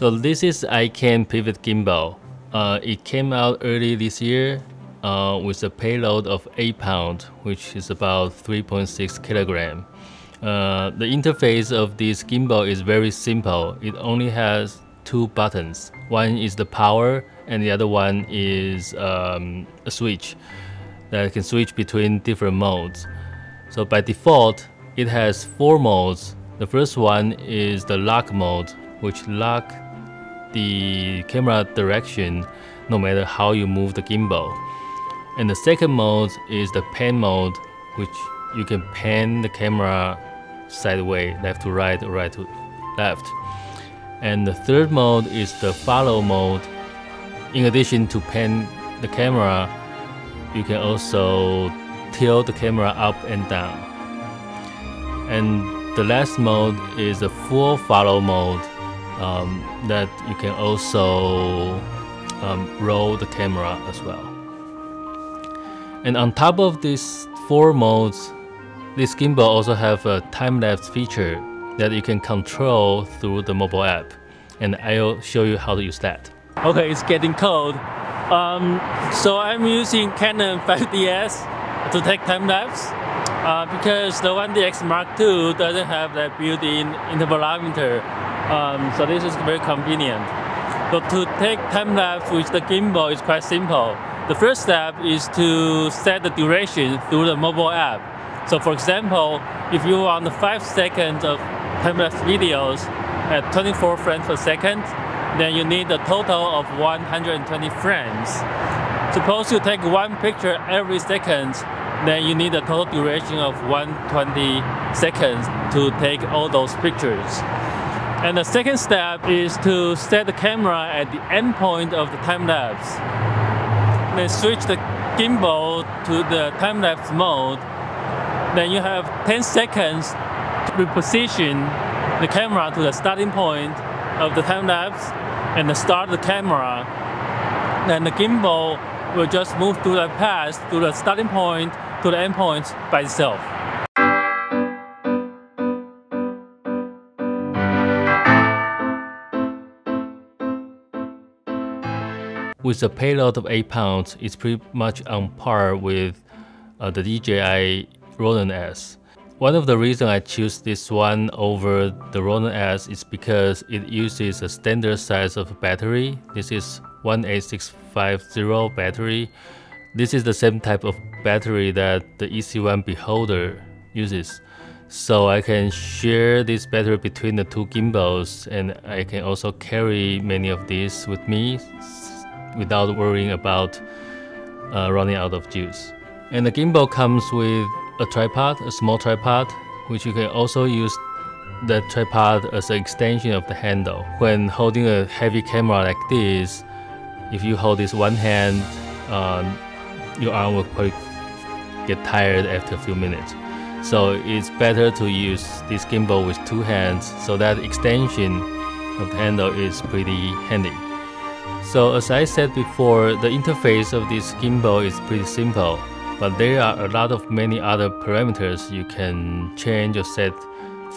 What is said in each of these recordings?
So this is ikan Pivot Gimbal. It came out early this year with a payload of 8 pounds, which is about 3.6 kilograms. The interface of this gimbal is very simple. It only has two buttons. One is the power and the other one is a switch that can switch between different modes. So by default, it has 4 modes. The first one is the lock mode, which locks the camera direction no matter how you move the gimbal. And the second mode is the pan mode, which you can pan the camera sideways, left to right, or right to left. And the third mode is the follow mode. In addition to pan the camera, you can also tilt the camera up and down. And the last mode is the full follow mode, that you can also roll the camera as well. And on top of these 4 modes, this gimbal also have a time-lapse feature that you can control through the mobile app, and I'll show you how to use that. Okay, it's getting cold. So I'm using Canon 5DS to take time-lapse because the 1DX Mark II doesn't have that built-in intervalometer. So this is very convenient. So to take time-lapse with the gimbal is quite simple. The first step is to set the duration through the mobile app. So for example, if you want 5 seconds of time-lapse videos at 24 frames per second, then you need a total of 120 frames. Suppose you take 1 picture every second, then you need a total duration of 120 seconds to take all those pictures. And the second step is to set the camera at the end point of the time-lapse. Then switch the gimbal to the time-lapse mode. Then you have 10 seconds to reposition the camera to the starting point of the time-lapse and start the camera. Then the gimbal will just move through the path to the starting point to the end point by itself. With a payload of 8 pounds, it's pretty much on par with the DJI Ronin-S. One of the reasons I choose this one over the Ronin-S is because it uses a standard size of battery. This is 18650 battery. This is the same type of battery that the EC1 Beholder uses. So I can share this battery between the 2 gimbals, and I can also carry many of these with me without worrying about running out of juice. And the gimbal comes with a tripod, a small tripod, which you can also use the tripod as an extension of the handle. When holding a heavy camera like this, if you hold this one hand, your arm will probably get tired after a few minutes. So it's better to use this gimbal with 2 hands, so that extension of the handle is pretty handy. So as I said before, the interface of this gimbal is pretty simple, but there are a lot of many other parameters you can change or set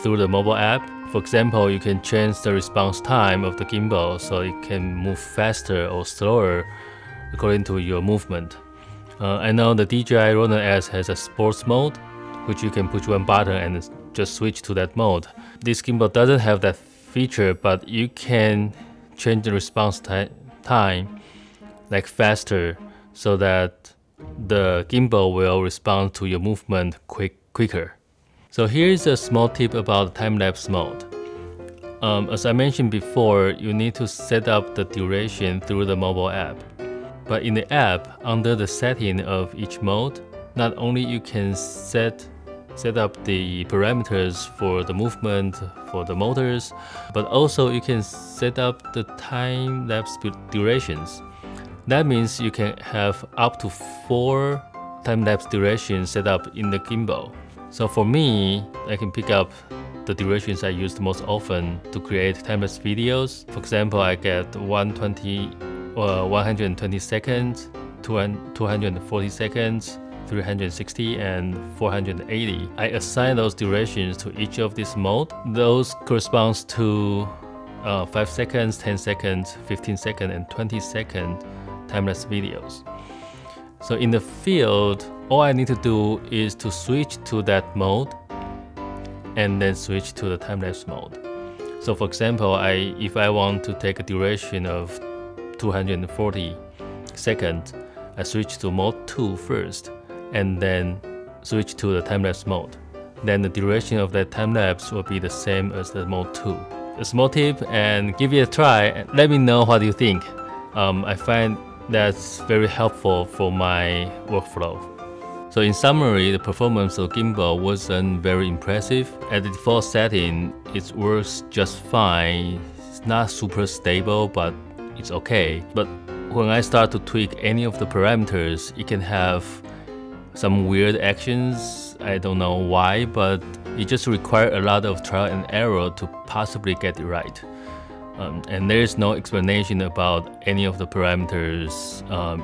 through the mobile app. For example, you can change the response time of the gimbal so it can move faster or slower according to your movement. I know the DJI Ronin-S has a sports mode, which you can push one button and just switch to that mode. This gimbal doesn't have that feature, but you can change the response time, like faster, so that the gimbal will respond to your movement quicker. So here is a small tip about time-lapse mode. As I mentioned before, you need to set up the duration through the mobile app. But in the app, under the setting of each mode, not only you can set up the parameters for the movement, for the motors, but also you can set up the time-lapse durations. That means you can have up to 4 time-lapse durations set up in the gimbal. So for me, I can pick up the durations I use most often to create time-lapse videos. For example, I get 120 seconds, 240 seconds, 360 and 480. I assign those durations to each of these modes. Those corresponds to 5 seconds, 10 seconds, 15 seconds, and 20 second timelapse videos. So in the field, all I need to do is to switch to that mode and then switch to the timelapse mode. So for example, if I want to take a duration of 240 seconds, I switch to mode 2 first and then switch to the timelapse mode. Then the duration of that timelapse will be the same as the mode 2. A small tip, and give it a try and let me know what you think. I find that's very helpful for my workflow. So in summary, the performance of the gimbal wasn't very impressive. At the default setting, it works just fine. It's not super stable, but it's okay. But when I start to tweak any of the parameters, it can have some weird actions. I don't know why, but it just requires a lot of trial and error to possibly get it right. And there is no explanation about any of the parameters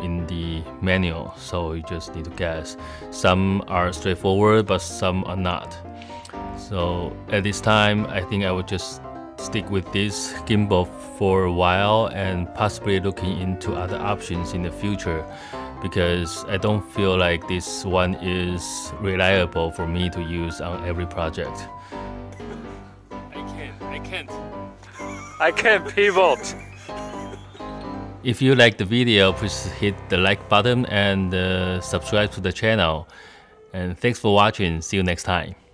in the manual, so you just need to guess. Some are straightforward, but some are not. So at this time, I think I would just stick with this gimbal for a while and possibly looking into other options in the future, because I don't feel like this one is reliable for me to use on every project. I can't pivot. If you like the video, please hit the like button and subscribe to the channel. And thanks for watching. See you next time.